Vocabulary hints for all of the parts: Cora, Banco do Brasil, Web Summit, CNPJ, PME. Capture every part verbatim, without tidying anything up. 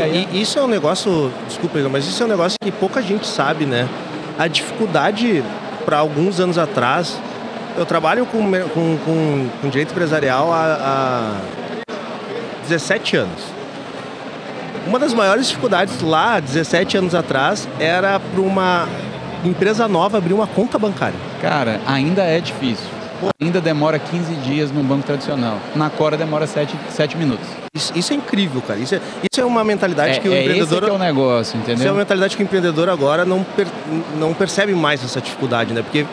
assim, aí... isso é um negócio, desculpa, mas isso é um negócio que pouca gente sabe, né? A dificuldade, para alguns anos atrás, eu trabalho com, com, com, com direito empresarial há, há dezessete anos. Uma das maiores dificuldades lá, dezessete anos atrás, era para uma empresa nova abrir uma conta bancária. Cara, ainda é difícil. Pô. Ainda demora quinze dias no banco tradicional. Na Cora demora sete minutos. Isso, isso é incrível, cara. Isso é, isso é uma mentalidade é, que o é empreendedor... Esse que é o negócio, entendeu? Isso é uma mentalidade que o empreendedor agora não, per, não percebe mais essa dificuldade, né? Porque,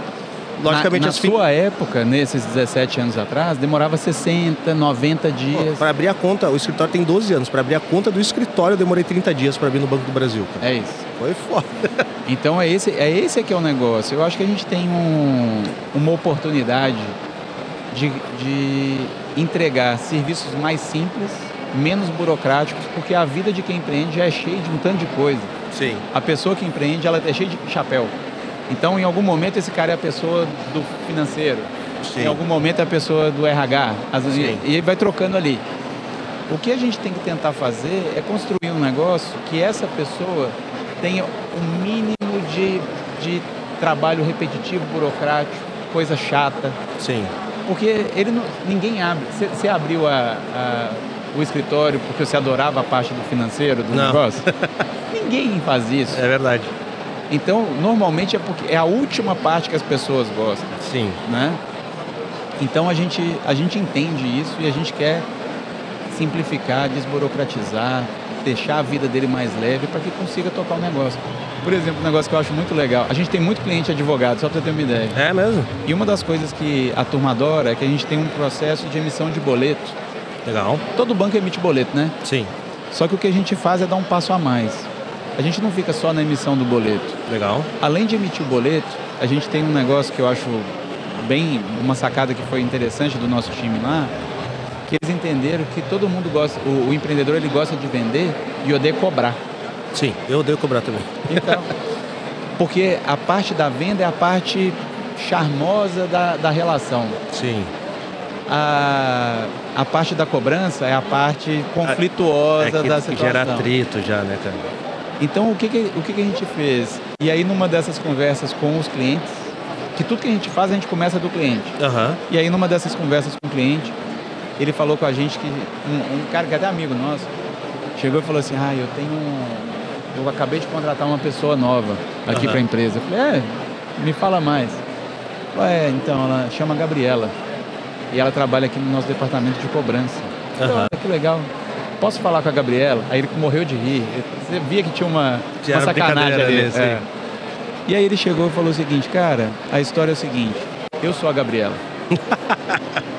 logicamente... Na, na assim, sua época, nesses dezessete anos atrás, demorava sessenta, noventa dias. Para abrir a conta, o escritório tem doze anos. Para abrir a conta do escritório, eu demorei trinta dias para abrir no Banco do Brasil, cara. É isso. Foi foda. Então, é esse, é esse que é o negócio. Eu acho que a gente tem um, uma oportunidade de, de entregar serviços mais simples, menos burocráticos, porque a vida de quem empreende já é cheia de um tanto de coisa. Sim. A pessoa que empreende, ela é cheia de chapéu. Então, em algum momento, esse cara é a pessoa do financeiro. Sim. Em algum momento, é a pessoa do R H. As, e ele vai trocando ali. O que a gente tem que tentar fazer é construir um negócio que essa pessoa tenha o mínimo de, de trabalho repetitivo, burocrático, coisa chata. Sim. Porque ele não, ninguém abre. Você abriu a, a, o escritório porque você adorava a parte do financeiro, do não. negócio? Ninguém faz isso. É verdade. Então, normalmente é porque é a última parte que as pessoas gostam. Sim. Né? Então, a gente, a gente entende isso e a gente quer simplificar, desburocratizar, deixar a vida dele mais leve para que consiga tocar o negócio. Por exemplo, um negócio que eu acho muito legal. A gente tem muito cliente advogado, só para você ter uma ideia. É mesmo? E uma das coisas que a turma adora é que a gente tem um processo de emissão de boleto. Legal. Todo banco emite boleto, né? Sim. Só que o que a gente faz é dar um passo a mais. A gente não fica só na emissão do boleto. Legal. Além de emitir o boleto, a gente tem um negócio que eu acho bem... Uma sacada que foi interessante do nosso time lá, que eles entenderam que todo mundo gosta... O, o empreendedor, ele gosta de vender e odeia cobrar. Sim, eu odeio cobrar também. Então, porque a parte da venda é a parte charmosa da, da relação. Sim. A, a parte da cobrança é a parte conflituosa a, é da situação. Que gera atrito já, né, cara? Então, o, que, que, o que, que a gente fez? E aí, numa dessas conversas com os clientes, que tudo que a gente faz, a gente começa do cliente. Uhum. E aí, numa dessas conversas com o cliente, ele falou com a gente que... Um, um cara que é até amigo nosso, chegou e falou assim, ah, eu tenho... Eu acabei de contratar uma pessoa nova aqui, uhum, para a empresa. Eu falei, é, me fala mais. Ué, então, ela chama Gabriela. E ela trabalha aqui no nosso departamento de cobrança. Uhum. Falei, ah, que legal. Posso falar com a Gabriela? Aí ele morreu de rir. Você via que tinha uma, uma sacanagem ali. ali é. E aí ele chegou e falou o seguinte, cara, a história é o seguinte, eu sou a Gabriela.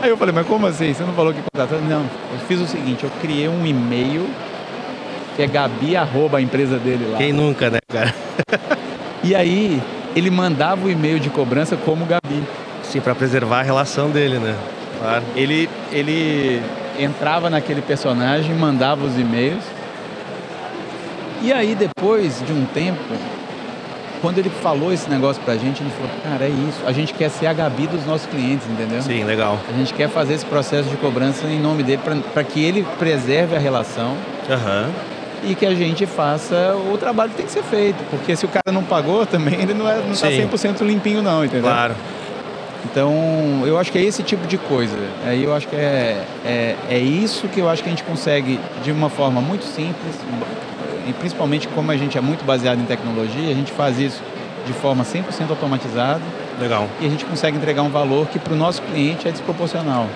Aí eu falei, mas como assim? Você não falou que contratou? Não, eu fiz o seguinte, eu criei um e-mail que é gabi arroba a empresa dele lá. Quem nunca, né, cara? E aí ele mandava o e-mail de cobrança como Gabi. Sim, para preservar a relação dele, né? Claro. Ele... ele... entrava naquele personagem, mandava os e-mails. E aí, depois de um tempo, quando ele falou esse negócio pra gente, ele falou, cara, é isso. A gente quer ser a Gabi dos nossos clientes, entendeu? Sim, legal. A gente quer fazer esse processo de cobrança em nome dele, para que ele preserve a relação. Aham. Uhum. E que a gente faça o trabalho que tem que ser feito. Porque se o cara não pagou também, ele não, é, não tá cem por cento limpinho não, entendeu? Claro. Então, eu acho que é esse tipo de coisa. Aí eu acho que é, é, é isso que eu acho que a gente consegue de uma forma muito simples, e principalmente como a gente é muito baseado em tecnologia, a gente faz isso de forma cem por cento automatizada. Legal. E a gente consegue entregar um valor que para o nosso cliente é desproporcional.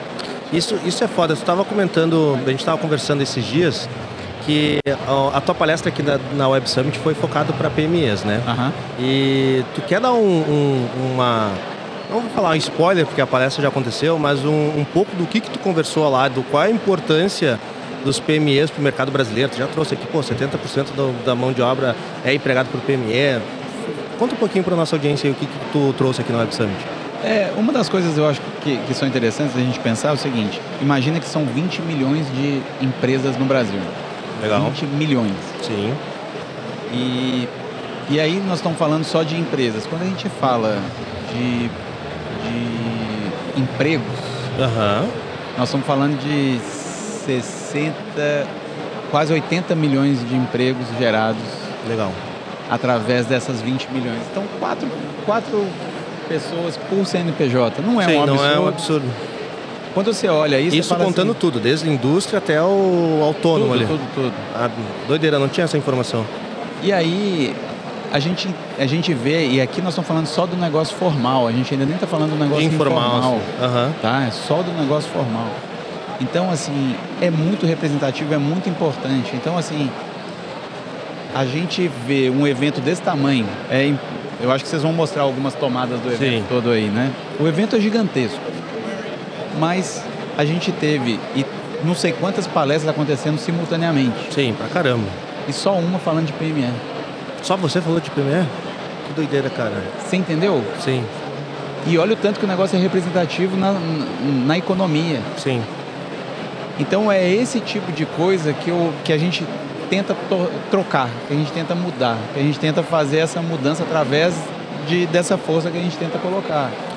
Isso, isso é foda. Você estava comentando, a gente estava conversando esses dias, que a tua palestra aqui na, na Web Summit foi focada para P M Es, né? Uhum. E tu quer dar um, um, uma... Não vou falar um spoiler, porque a palestra já aconteceu, mas um, um pouco do que, que tu conversou lá, do qual é a importância dos P M Es para o mercado brasileiro. Tu já trouxe aqui, pô, setenta por cento do, da mão de obra é empregado por P M E. Conta um pouquinho para a nossa audiência aí o que, que tu trouxe aqui no Web Summit. É, uma das coisas eu acho que, que são interessantes a gente pensar é o seguinte, imagina que são vinte milhões de empresas no Brasil. Legal. vinte milhões. Sim. E, e aí nós estamos falando só de empresas. Quando a gente fala de... de empregos, uhum, nós estamos falando de 60 quase oitenta milhões de empregos gerados. Legal. Através dessas vinte milhões. Então, quatro, quatro pessoas por C N P J. Não é, Sim, um absurdo. Não é um absurdo. Quando você olha isso... Isso contando assim, tudo, desde a indústria até o autônomo, tudo, ali. Tudo, tudo, tudo. Ah, doideira, não tinha essa informação. E aí, a gente, a gente vê, e aqui nós estamos falando só do negócio formal, a gente ainda nem está falando do negócio informal, informal assim. Uhum. Tá? É só do negócio formal. Então, assim, é muito representativo, é muito importante. Então, assim, a gente vê um evento desse tamanho, é, eu acho que vocês vão mostrar algumas tomadas do evento, Sim, todo aí, né? O evento é gigantesco, mas a gente teve, e não sei quantas palestras acontecendo simultaneamente. Sim, pra caramba. E só uma falando de P M E. Só você falou de P M E? Que doideira, cara. Você entendeu? Sim. E olha o tanto que o negócio é representativo na, na economia. Sim. Então é esse tipo de coisa que, eu, que a gente tenta trocar, que a gente tenta mudar, que a gente tenta fazer essa mudança através de, dessa força que a gente tenta colocar.